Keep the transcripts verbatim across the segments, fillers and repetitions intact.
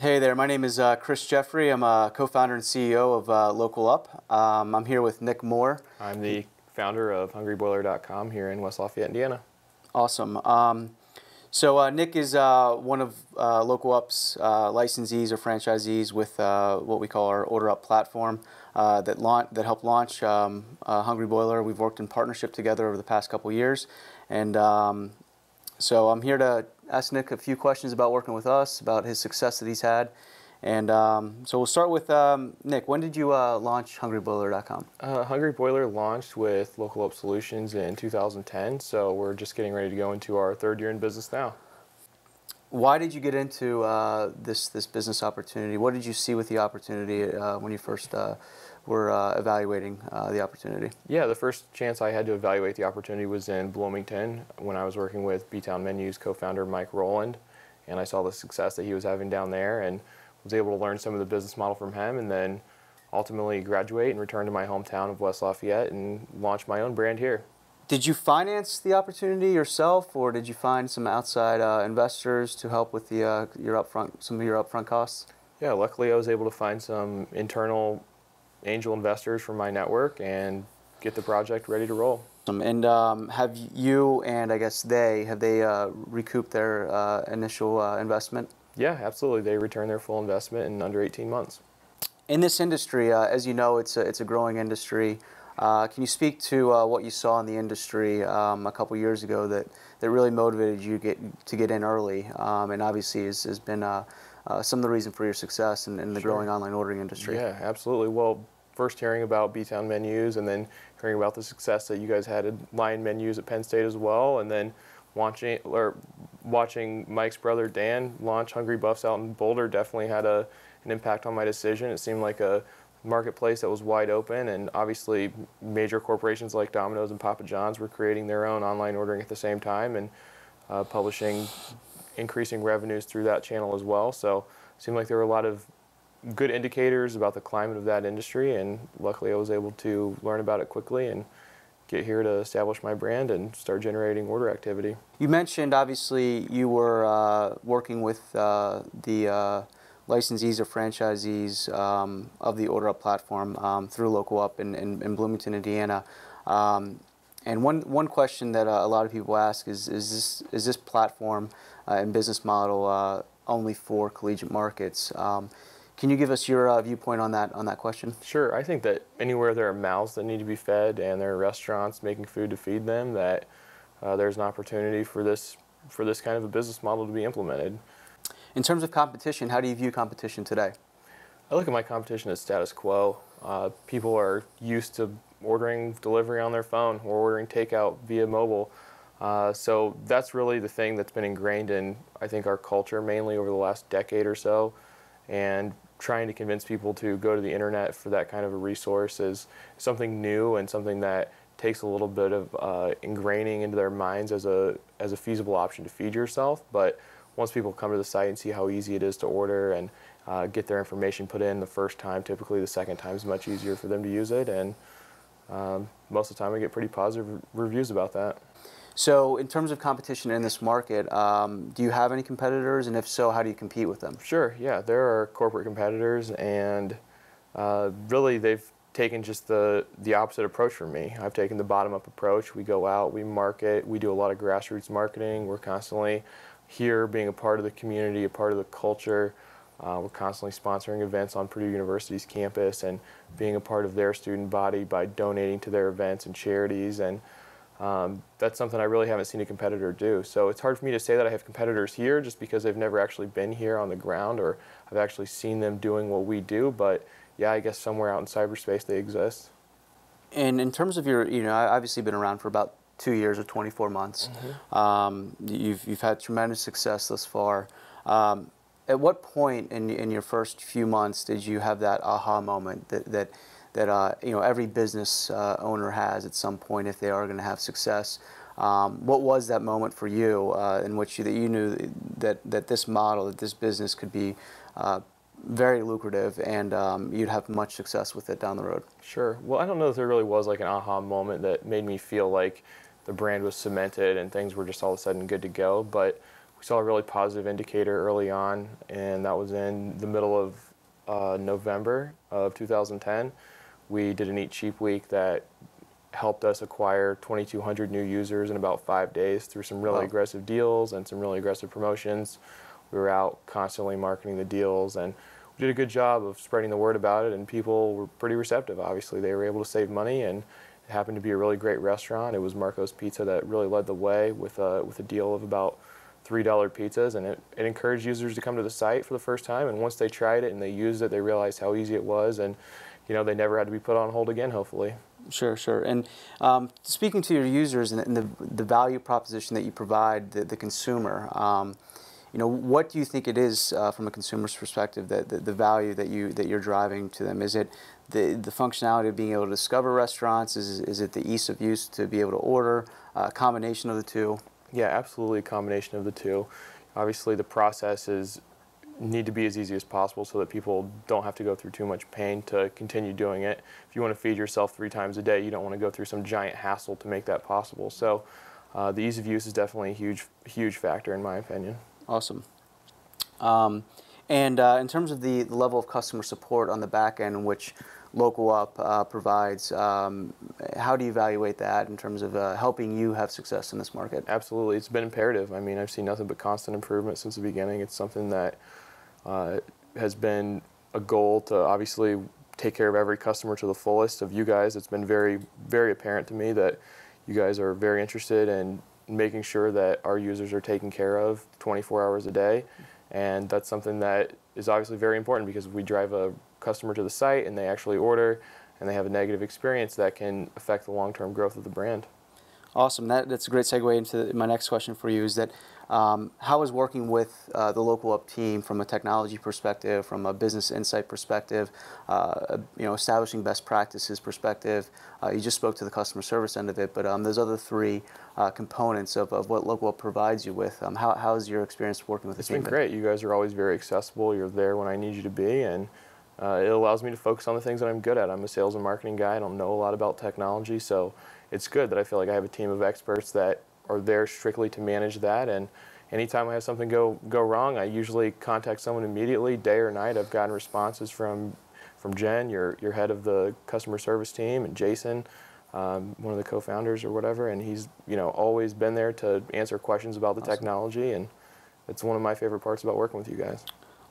Hey there, my name is uh, Chris Jeffrey. I'm a co-founder and C E O of uh, Local Up. Um, I'm here with Nick Moore. I'm the founder of Hungry Boiler dot com here in West Lafayette, Indiana. Awesome. Um, so uh, Nick is uh, one of uh, Local Up's uh, licensees or franchisees with uh, what we call our Order Up platform uh, that, launch, that helped launch um, uh, Hungry Boiler. We've worked in partnership together over the past couple years. And um, so I'm here to ask Nick a few questions about working with us, about his success that he's had. And um, so we'll start with um, Nick. When did you uh, launch Hungry Boiler dot com? Uh, Hungry Boiler launched with Local Up Solutions in two thousand ten, so we're just getting ready to go into our third year in business now. Why did you get into uh, this, this business opportunity? What did you see with the opportunity uh, when you first uh, were uh, evaluating uh, the opportunity? Yeah, the first chance I had to evaluate the opportunity was in Bloomington when I was working with B-Town Menus co-founder Mike Rowland, and I saw the success that he was having down there and was able to learn some of the business model from him, and then ultimately graduate and return to my hometown of West Lafayette and launch my own brand here. Did you finance the opportunity yourself, or did you find some outside uh, investors to help with the uh, your upfront some of your upfront costs? Yeah, luckily I was able to find some internal angel investors from my network and get the project ready to roll. And um, have you and I guess they have they uh, recouped their uh, initial uh, investment? Yeah, absolutely. They return their full investment in under eighteen months. In this industry, uh, as you know, it's a it's a growing industry. Uh, can you speak to uh, what you saw in the industry um, a couple years ago that, that really motivated you get, to get in early um, and obviously has, has been uh, uh, some of the reason for your success in, in the Sure. growing online ordering industry? Yeah, absolutely. Well, first hearing about B-Town Menus and then hearing about the success that you guys had at Line Menus at Penn State as well, and then watching, or watching Mike's brother Dan launch Hungry Buffs out in Boulder definitely had a, an impact on my decision. It seemed like a marketplace that was wide open, and obviously major corporations like Domino's and Papa John's were creating their own online ordering at the same time and uh, publishing, increasing revenues through that channel as well. So it seemed like there were a lot of good indicators about the climate of that industry, and luckily I was able to learn about it quickly and get here to establish my brand and start generating order activity. You mentioned obviously you were uh, working with uh, the uh licensees or franchisees um, of the Order Up platform um, through Local Up in, in, in Bloomington, Indiana. Um, and one, one question that uh, a lot of people ask is, is this, is this platform uh, and business model uh, only for collegiate markets? Um, can you give us your uh, viewpoint on that, on that question? Sure. I think that anywhere there are mouths that need to be fed and there are restaurants making food to feed them, that uh, there's an opportunity for this, for this kind of a business model to be implemented. In terms of competition, how do you view competition today? I look at my competition as status quo. Uh, people are used to ordering delivery on their phone or ordering takeout via mobile. Uh, so that's really the thing that's been ingrained in, I think, our culture mainly over the last decade or so. And trying to convince people to go to the internet for that kind of a resource is something new and something that takes a little bit of uh, ingraining into their minds as a, as a feasible option to feed yourself. But once people come to the site and see how easy it is to order and uh, get their information put in the first time, typically the second time is much easier for them to use it. And um, most of the time I get pretty positive reviews about that. So in terms of competition in this market, um, do you have any competitors? And if so, how do you compete with them? Sure, yeah. There are corporate competitors, and uh, really they've taken just the, the opposite approach from me. I've taken the bottom-up approach. We go out, we market, we do a lot of grassroots marketing. We're constantly here, being a part of the community, a part of the culture. Uh, we're constantly sponsoring events on Purdue University's campus and being a part of their student body by donating to their events and charities. And um, that's something I really haven't seen a competitor do. So it's hard for me to say that I have competitors here just because they've never actually been here on the ground, or I've actually seen them doing what we do. But yeah, I guess somewhere out in cyberspace they exist. And in terms of your, you know, I've obviously been around for about two years or twenty-four months. Mm-hmm. um, you've, you've had tremendous success thus far. Um, at what point in, in your first few months did you have that aha moment that, that, that uh, you know, every business uh, owner has at some point if they are going to have success? Um, what was that moment for you uh, in which you, that you knew that, that this model, that this business could be uh, very lucrative and um, you'd have much success with it down the road? Sure. Well, I don't know if there really was like an aha moment that made me feel like the brand was cemented and things were just all of a sudden good to go, but we saw a really positive indicator early on, and that was in the middle of uh, November of two thousand ten. We did an Eat Cheap Week that helped us acquire twenty-two hundred new users in about five days through some really wow. aggressive deals and some really aggressive promotions. We were out constantly marketing the deals, and we did a good job of spreading the word about it, and people were pretty receptive, obviously. They were able to save money, and it happened to be a really great restaurant. It was Marco's Pizza that really led the way with a, with a deal of about three dollar pizzas, and it, it encouraged users to come to the site for the first time, and once they tried it and they used it, they realized how easy it was, and you know, they never had to be put on hold again, hopefully. Sure, sure. And um, speaking to your users and the, the value proposition that you provide the, the consumer, um, you know, what do you think it is uh, from a consumer's perspective that the, the value that you that you're driving to them? Is it the the functionality of being able to discover restaurants? Is is it the ease of use to be able to order? A combination of the two? Yeah, absolutely, a combination of the two. Obviously, the process is. Need to be as easy as possible so that people don't have to go through too much pain to continue doing it. If you want to feed yourself three times a day, you don't want to go through some giant hassle to make that possible. So uh, the ease of use is definitely a huge, huge factor in my opinion. Awesome. Um, and uh, in terms of the level of customer support on the back end, which Local Up uh, provides, um, how do you evaluate that in terms of uh, helping you have success in this market? Absolutely. It's been imperative. I mean, I've seen nothing but constant improvement since the beginning. It's something that Uh, has been a goal to obviously take care of every customer to the fullest of you guys. It's been very, very apparent to me that you guys are very interested in making sure that our users are taken care of twenty-four hours a day. And that's something that is obviously very important because if we drive a customer to the site and they actually order and they have a negative experience, that can affect the long-term growth of the brand. Awesome. That, that's a great segue into my next question for you is that um, how is working with uh, the Local Up team from a technology perspective, from a business insight perspective, uh, you know, establishing best practices perspective? Uh, you just spoke to the customer service end of it, but um, those other three uh, components of, of what Local Up provides you with, um, how, how is your experience working with the team? It's been great. You guys are always very accessible. You're there when I need you to be, and uh, it allows me to focus on the things that I'm good at. I'm a sales and marketing guy. I don't know a lot about technology, so it's good that I feel like I have a team of experts that are there strictly to manage that, and anytime I have something go go wrong, I usually contact someone immediately, day or night. I've gotten responses from from Jen, your your head of the customer service team, and Jason, um, one of the co-founders or whatever, and he's you know always been there to answer questions about the awesome. Technology, and it's one of my favorite parts about working with you guys.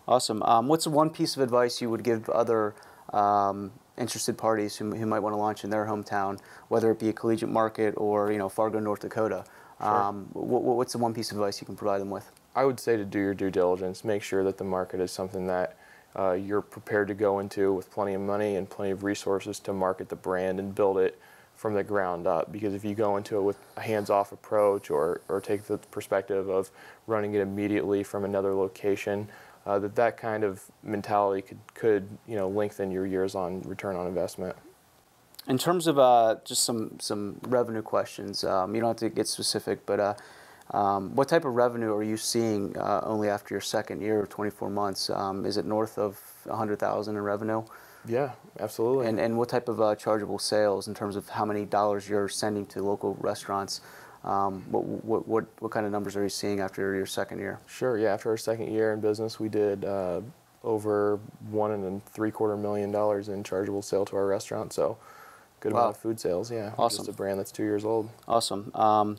Awesome. Um, what's one piece of advice you would give other um, interested parties who, who might want to launch in their hometown, whether it be a collegiate market or you know Fargo, North Dakota? Sure. Um, what, what's the one piece of advice you can provide them with? I would say to do your due diligence. Make sure that the market is something that uh, you're prepared to go into with plenty of money and plenty of resources to market the brand and build it from the ground up. Because if you go into it with a hands-off approach or, or take the perspective of running it immediately from another location, Uh, that that kind of mentality could, could you know, lengthen your years on return on investment. In terms of uh, just some, some revenue questions, um, you don't have to get specific, but uh, um, what type of revenue are you seeing uh, only after your second year of twenty-four months? Um, is it north of one hundred thousand dollars in revenue? Yeah, absolutely. And, and what type of uh, chargeable sales in terms of how many dollars you're sending to local restaurants? Um, what, what, what, what kind of numbers are you seeing after your second year? Sure, yeah, after our second year in business, we did uh, over one and three quarter million dollars in chargeable sale to our restaurant, so good wow. amount of food sales, yeah. Awesome. It's a brand that's two years old. Awesome. Um,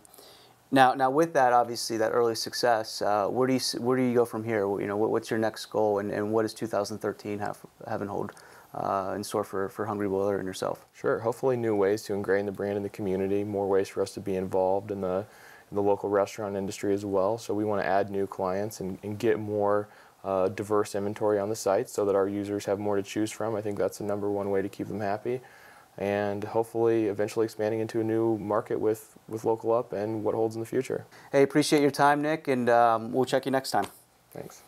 now, now with that, obviously, that early success, uh, where do you, where do you go from here? You know, what, what's your next goal, and, and what does two thousand thirteen have, have in hold? Uh, in store for, for Hungry Boiler and yourself? Sure. Hopefully new ways to ingrain the brand in the community, more ways for us to be involved in the, in the local restaurant industry as well. So we want to add new clients and, and get more uh, diverse inventory on the site so that our users have more to choose from. I think that's the number one way to keep them happy. And hopefully eventually expanding into a new market with, with Local Up and what holds in the future. Hey, appreciate your time, Nick, and um, we'll check you next time. Thanks.